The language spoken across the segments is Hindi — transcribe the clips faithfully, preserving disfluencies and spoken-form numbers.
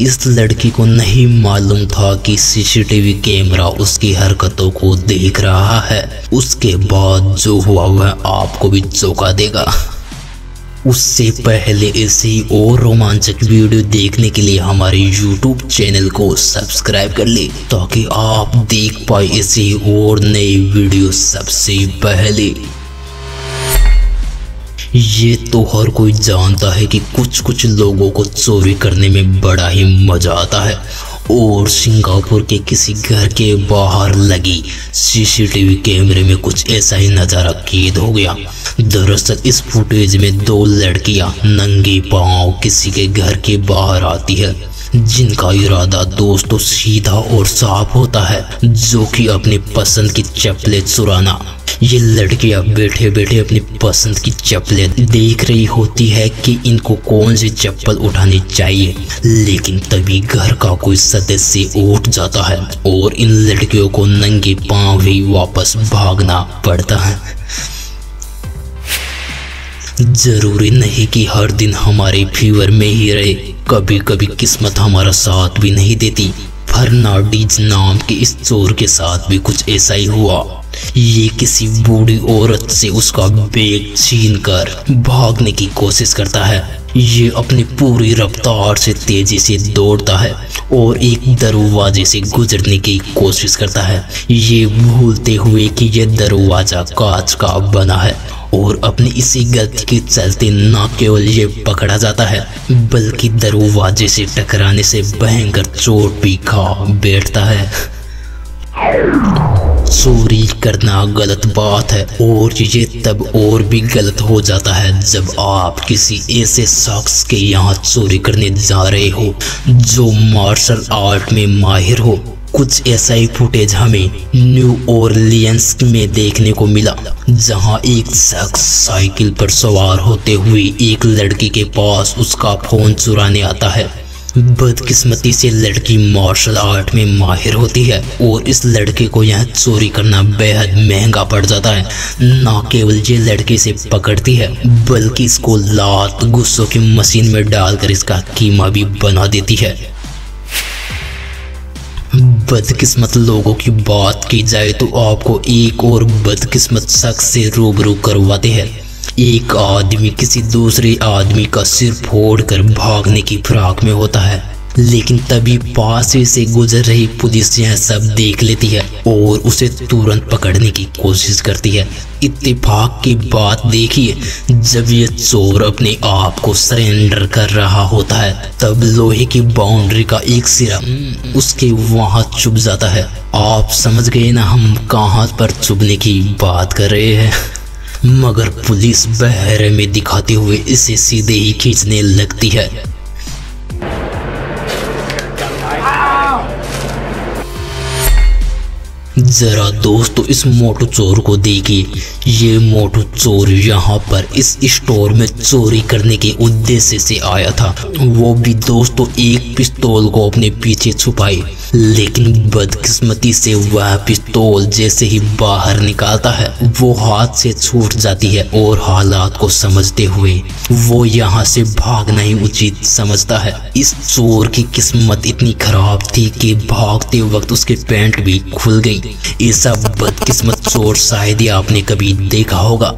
इस लड़की को नहीं मालूम था कि सीसीटीवी कैमरा उसकी हरकतों को देख रहा है। उसके बाद जो हुआ वह आपको भी चौंका देगा। उससे पहले ऐसी और रोमांचक वीडियो देखने के लिए हमारे यूट्यूब चैनल को सब्सक्राइब कर ले ताकि आप देख पाए ऐसी और नई वीडियो सबसे पहले। ये तो हर कोई जानता है कि कुछ कुछ लोगों को चोरी करने में बड़ा ही मजा आता है और सिंगापुर के किसी घर के बाहर लगी सीसीटीवी कैमरे में कुछ ऐसा ही नज़ारा कैद हो गया। दरअसल इस फुटेज में दो लड़कियां नंगे पांव किसी के घर के बाहर आती है, जिनका इरादा दोस्तों सीधा और साफ होता है, जो कि अपनी पसंद की चप्पलें चुराना। ये लड़कियां बैठे बैठे अपनी पसंद की चप्पलें देख रही होती है कि इनको कौन सी चप्पल उठानी चाहिए, लेकिन तभी घर का कोई सदस्य उठ जाता है और इन लड़कियों को नंगे पांव ही वापस भागना पड़ता है। जरूरी नहीं कि हर दिन हमारे फीवर में ही रहे, कभी कभी किस्मत हमारा साथ भी नहीं देती। फर्नांडीज नाम के इस चोर के साथ भी कुछ ऐसा ही हुआ। ये किसी बूढ़ी औरत से उसका बैग छीनकर भागने की कोशिश करता है। ये अपनी पूरी रफ्तार से तेजी से दौड़ता है और एक दरवाजे से गुजरने की कोशिश करता है, ये भूलते हुए कि यह दरवाजा कांच का बना है। और अपनी इसी गलती के चलते न केवल ये पकड़ा जाता है बल्कि दरवाजे से टकराने से भयंकर चोट भी खा बैठता है। चोरी करना गलत बात है और ये तब और भी गलत हो जाता है जब आप किसी ऐसे शख्स के यहाँ चोरी करने जा रहे हो जो मार्शल आर्ट में माहिर हो। कुछ ऐसा ही फुटेज हमें न्यू ऑरलियंस में देखने को मिला, जहां एक शख्स साइकिल पर सवार होते हुए एक लड़की के पास उसका फोन चुराने आता है। बदकिस्मती से लड़की मार्शल आर्ट में माहिर होती है और इस लड़के को यह चोरी करना बेहद महंगा पड़ जाता है। न केवल ये लड़के से पकड़ती है बल्कि इसको लात गुस्सों की मशीन में डालकर इसका कीमा भी बना देती है। बदकिस्मत लोगों की बात की जाए तो आपको एक और बदकिस्मत शख्स से रूबरू करवाते हैं। एक आदमी किसी दूसरे आदमी का सिर फोड़कर भागने की फिराक में होता है, लेकिन तभी पास से गुजर रही पुलिस यह सब देख लेती है और उसे तुरंत पकड़ने की कोशिश करती है। इत्तेफाक की बात देखिए, जब यह चोर अपने आप को सरेंडर कर रहा होता है तब लोहे की बाउंड्री का एक सिरा उसके वहां चुभ जाता है। आप समझ गए ना हम कहां पर चुभने की बात कर रहे हैं, मगर पुलिस बहरे में दिखाते हुए इसे सीधे ही खींचने लगती है। जरा दोस्तों इस मोटू चोर को देखिए। ये मोटू चोर यहाँ पर इस स्टोर में चोरी करने के उद्देश्य से आया था, वो भी दोस्तों एक पिस्तौल को अपने पीछे छुपाए, लेकिन बदकिस्मती से वह पिस्तौल जैसे ही बाहर निकालता है वो हाथ से छूट जाती है और हालात को समझते हुए वो यहाँ से भागना ही उचित समझता है। इस चोर की किस्मत इतनी खराब थी कि भागते वक्त उसके पैंट भी खुल गई। ऐसा बदकिस्मत चोर शायद ही आपने कभी देखा होगा।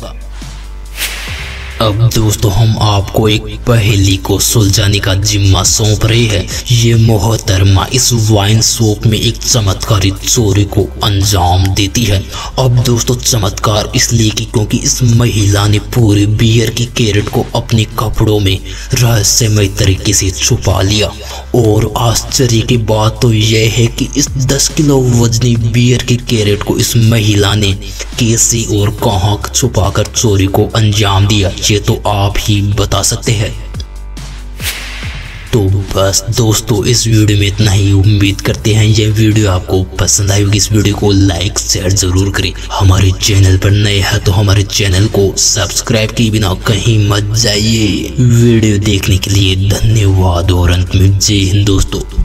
अब दोस्तों हम आपको एक पहेली को सुलझाने का जिम्मा सौंप रहे हैं। ये मोहतरमा इस वाइन शॉप में एक चमत्कारी चोरी को अंजाम देती है। अब दोस्तों चमत्कार इसलिए कि क्योंकि इस महिला ने पूरे बियर की कैरेट को अपने कपड़ों में रहस्यमय तरीके से छुपा लिया और आश्चर्य की बात तो यह है कि इस दस किलो वजनी बियर की कैरेट को इस महिला ने कैसे और कहाँ छुपाकर चोरी को अंजाम दिया ये तो आप ही बता सकते हैं। तो बस दोस्तों इस वीडियो में इतना ही। उम्मीद करते हैं यह वीडियो आपको पसंद आई होगी। इस वीडियो को लाइक शेयर जरूर करें। हमारे चैनल पर नए हैं तो हमारे चैनल को सब्सक्राइब किए बिना कहीं मत जाइए। वीडियो देखने के लिए धन्यवाद और अंत में जय हिंद दोस्तों।